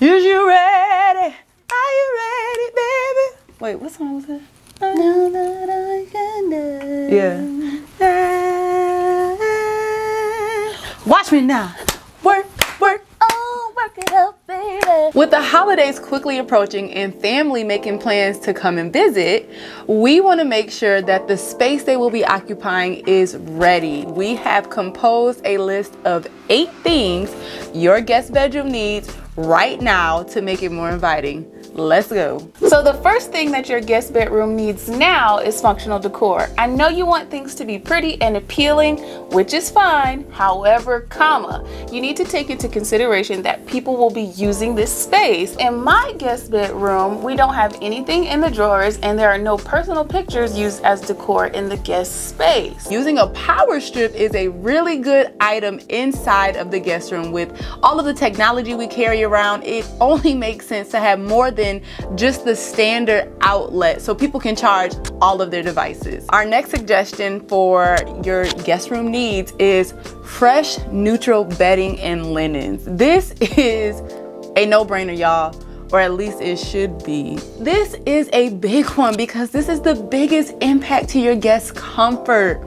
Is you ready? Are you ready, baby? Wait, what song was that? Now that I can dance. Yeah. Watch me now. With the holidays quickly approaching and family making plans to come and visit, we want to make sure that the space they will be occupying is ready. We have composed a list of 8 things your guest bedroom needs right now to make it more inviting. Let's go. So the first thing that your guest bedroom needs now is functional decor. I know you want things to be pretty and appealing, which is fine. However, you need to take into consideration that people will be using this space. In my guest bedroom, we don't have anything in the drawers and there are no personal pictures used as decor in the guest space. Using a power strip is a really good item inside of the guest room. With all of the technology we carry around, it only makes sense to have more than just the standard outlet so people can charge all of their devices. Our next suggestion for your guest room needs is fresh, neutral bedding and linens. This is a no-brainer, y'all. Or at least it should be. This is a big one because this is the biggest impact to your guest's comfort.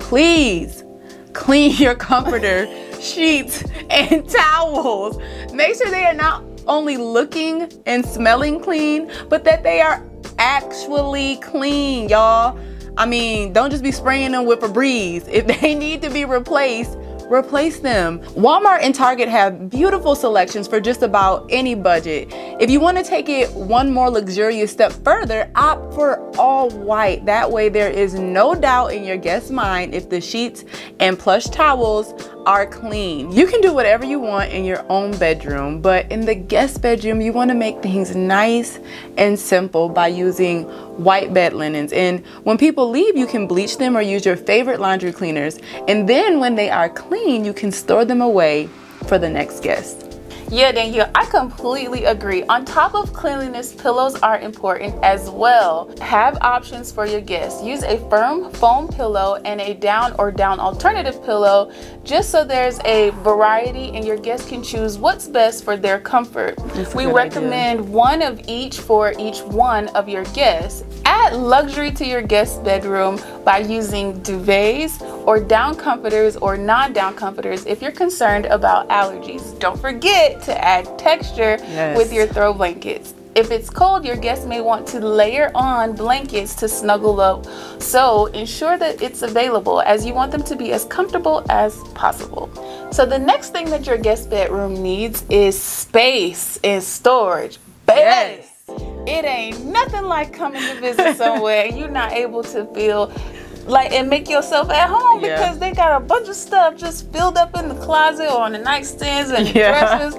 Please clean your comforter, sheets, and towels. Make sure they are not only looking and smelling clean, but that they are actually clean, y'all. I mean, don't just be spraying them with Febreze. If they need to be replaced, replace them. Walmart and Target have beautiful selections for just about any budget. If you want to take it one more luxurious step further, opt for all white. That way there is no doubt in your guest's mind if the sheets and plush towels are clean. You can do whatever you want in your own bedroom, but in the guest bedroom, you want to make things nice and simple by using white bed linens. And when people leave, you can bleach them or use your favorite laundry cleaners. And then when they are clean, you can store them away for the next guest. Yeah, Danielle, I completely agree. On top of cleanliness, pillows are important as well. Have options for your guests. Use a firm foam pillow and a down or down alternative pillow just so there's a variety and your guests can choose what's best for their comfort. We recommend one of each for each one of your guests. Add luxury to your guest bedroom by using duvets or down comforters or non-down comforters if you're concerned about allergies. Don't forget to add texture with your throw blankets. If it's cold, your guests may want to layer on blankets to snuggle up, so ensure that it's available as you want them to be as comfortable as possible. So the next thing that your guest bedroom needs is space and storage. Baby! Yes. It ain't nothing like coming to visit somewhere and you're not able to feel like and make yourself at home because they got a bunch of stuff just filled up in the closet or on the nightstands and dressers.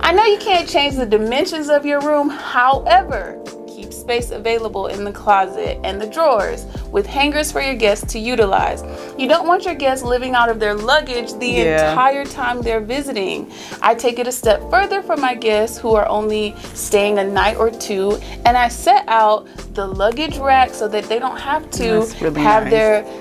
I know you can't change the dimensions of your room, however, keep space available in the closet and the drawers with hangers for your guests to utilize. You don't want your guests living out of their luggage the entire time they're visiting. I take it a step further for my guests who are only staying a night or two, and I set out the luggage rack so that they don't have to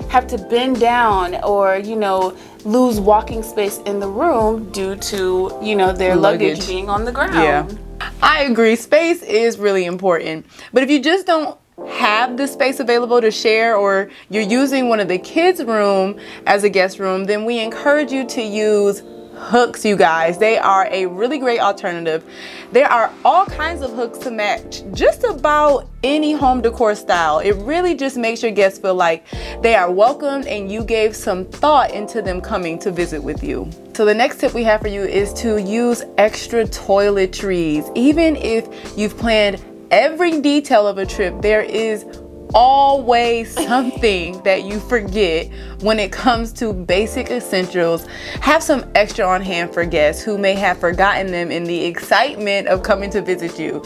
have to bend down or, you know, lose walking space in the room due to, you know, their luggage being on the ground. I agree, space is really important, but if you just don't have the space available to share or you're using one of the kids' room as a guest room, then we encourage you to use hooks, you guys. They are a really great alternative. There are all kinds of hooks to match just about any home decor style. It really just makes your guests feel like they are welcomed and you gave some thought into them coming to visit with you. So the next tip we have for you is to use extra toiletries. Even if you've planned every detail of a trip, there is always something that you forget when it comes to basic essentials. Have some extra on hand for guests who may have forgotten them in the excitement of coming to visit you.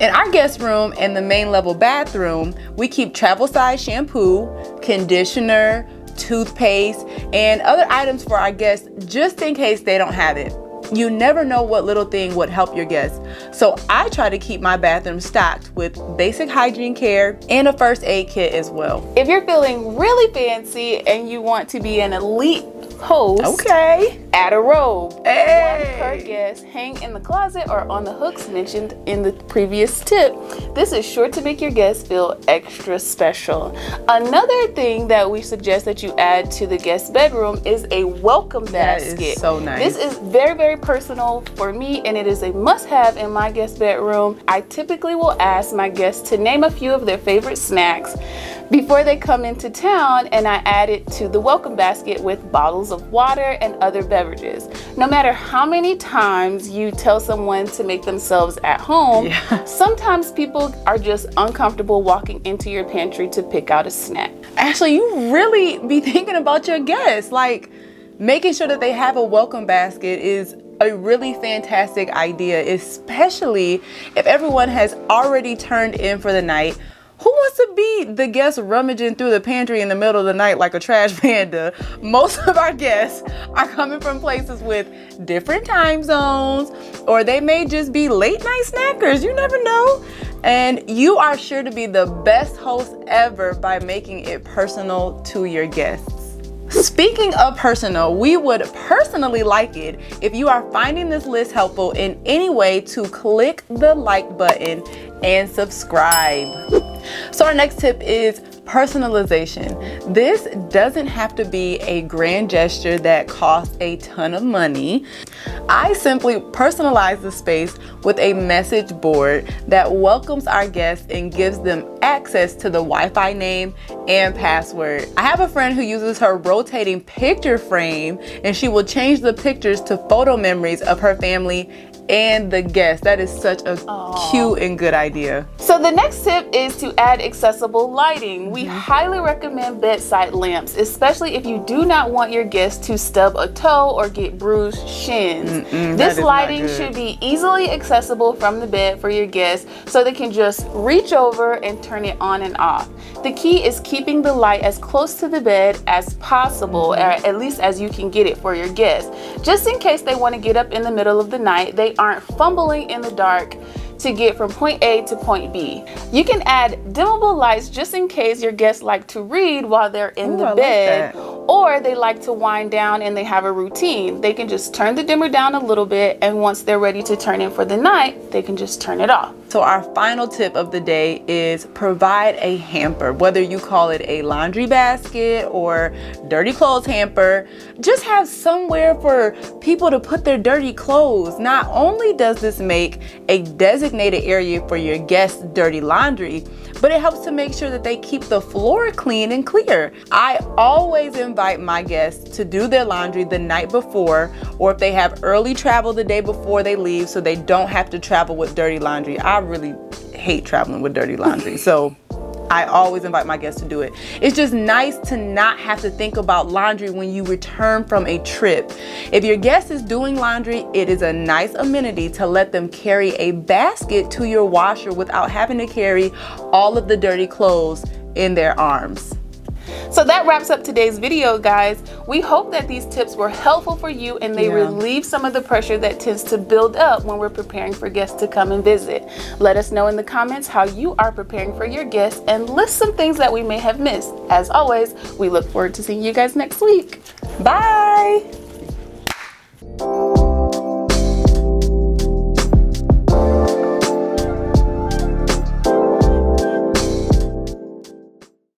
In our guest room and the main level bathroom, we keep travel size shampoo, conditioner, toothpaste, and other items for our guests just in case they don't have it. You never know what little thing would help your guests. So I try to keep my bathroom stocked with basic hygiene care and a first aid kit as well. If you're feeling really fancy and you want to be an elite host. Okay. Add a robe. Hey. One per guest. Hang in the closet or on the hooks mentioned in the previous tip. This is sure to make your guests feel extra special. Another thing that we suggest that you add to the guest bedroom is a welcome basket. That is so nice. This is very, very personal for me, and it is a must-have in my guest bedroom. I typically will ask my guests to name a few of their favorite snacks before they come into town, and I add it to the welcome basket with bottles of water and other beverages. No matter how many times you tell someone to make themselves at home, sometimes people are just uncomfortable walking into your pantry to pick out a snack. Ashley, you really be thinking about your guests. Like, making sure that they have a welcome basket is a really fantastic idea, especially if everyone has already turned in for the night. Who wants to be the guest rummaging through the pantry in the middle of the night like a trash panda? Most of our guests are coming from places with different time zones, or they may just be late night snackers. You never know. And you are sure to be the best host ever by making it personal to your guests. Speaking of personal, we would personally like it if you are finding this list helpful in any way to click the like button and subscribe. So our next tip is personalization. This doesn't have to be a grand gesture that costs a ton of money. I simply personalize the space with a message board that welcomes our guests and gives them access to the Wi-Fi name and password. I have a friend who uses her rotating picture frame, and she will change the pictures to photo memories of her family and the guests. That is such a cute and good idea. So the next tip is to add accessible lighting. We highly recommend bedside lamps, especially if you do not want your guests to stub a toe or get bruised shins. This lighting should be easily accessible from the bed for your guests, so they can just reach over and turn it on and off. The key is keeping the light as close to the bed as possible, or at least as you can get it for your guests, just in case they want to get up in the middle of the night. They aren't fumbling in the dark to get from point A to point B. You can add dimmable lights just in case your guests like to read while they're in the bed, or they like to wind down and they have a routine. They can just turn the dimmer down a little bit, and once they're ready to turn in for the night, they can just turn it off. So our final tip of the day is provide a hamper. Whether you call it a laundry basket or dirty clothes hamper, just have somewhere for people to put their dirty clothes. Not only does this make a designated area for your guests' dirty laundry, but it helps to make sure that they keep the floor clean and clear. I always invite my guests to do their laundry the night before, or if they have early travel the day before they leave, so they don't have to travel with dirty laundry. I really hate traveling with dirty laundry, so I always invite my guests to do it. It's just nice to not have to think about laundry when you return from a trip. If your guest is doing laundry, it is a nice amenity to let them carry a basket to your washer without having to carry all of the dirty clothes in their arms. So that wraps up today's video, guys. We hope that these tips were helpful for you, and they relieve some of the pressure that tends to build up when we're preparing for guests to come and visit. Let us know in the comments how you are preparing for your guests, and list some things that we may have missed. As always, we look forward to seeing you guys next week. Bye!